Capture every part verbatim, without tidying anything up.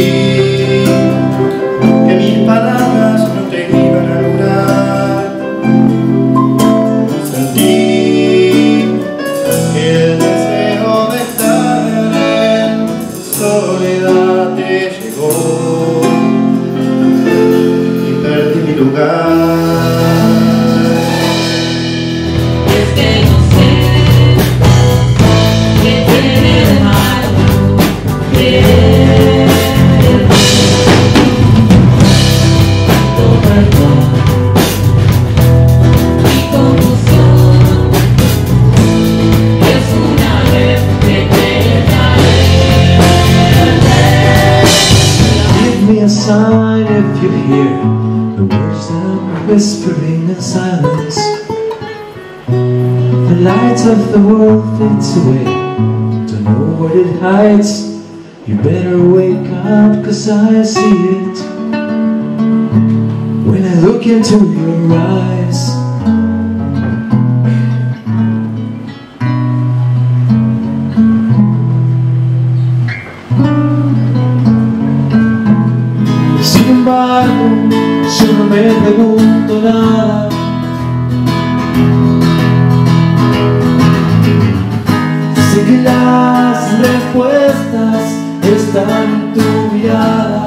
creí que mis palabras no te iban a lograr. Sentí que el deseo de estar en soledad te llegó y perdí mi lugar. A sign if you hear the words that are whispering in silence. The lights of the world fades away, don't know what it hides. You better wake up, cause I see it. When I look into your eyes, yo no me pregunto nada. Sé que las respuestas están en tu mirada.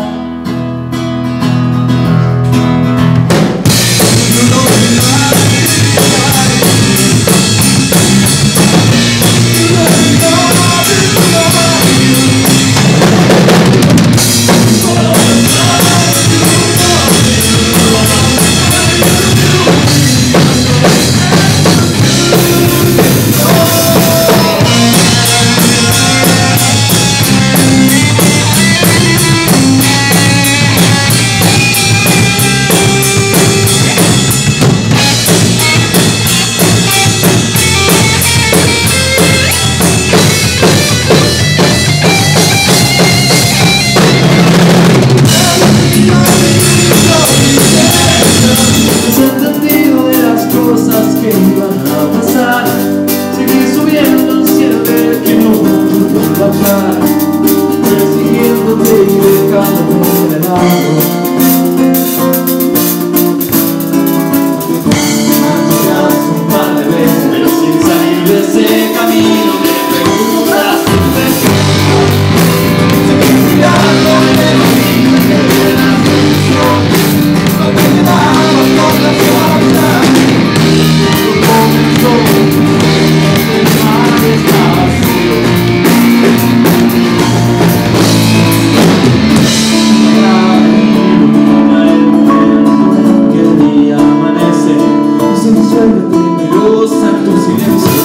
Something else.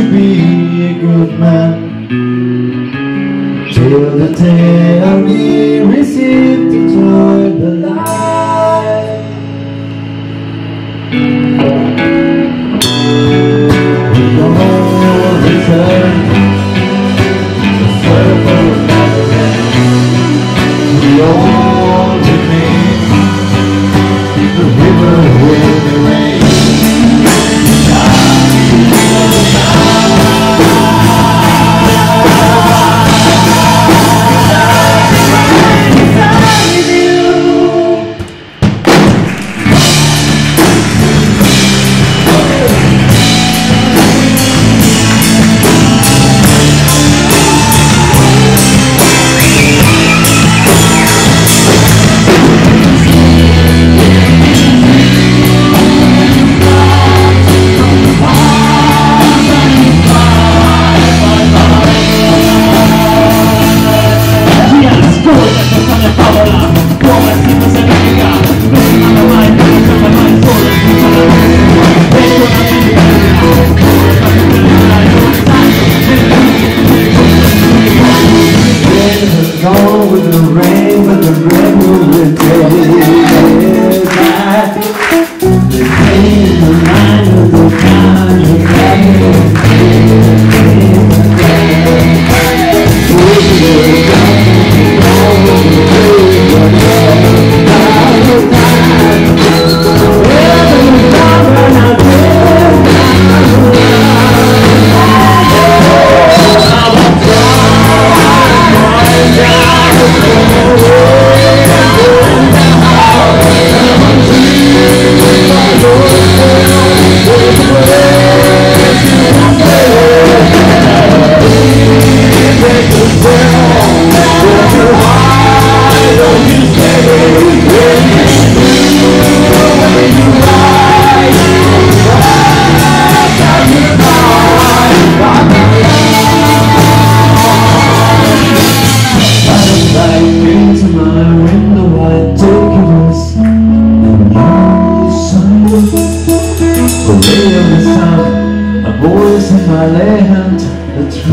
to be a good man, till the day I may receive the joy of the light. The whole return the circle of heaven, we all remain the river with the rain. The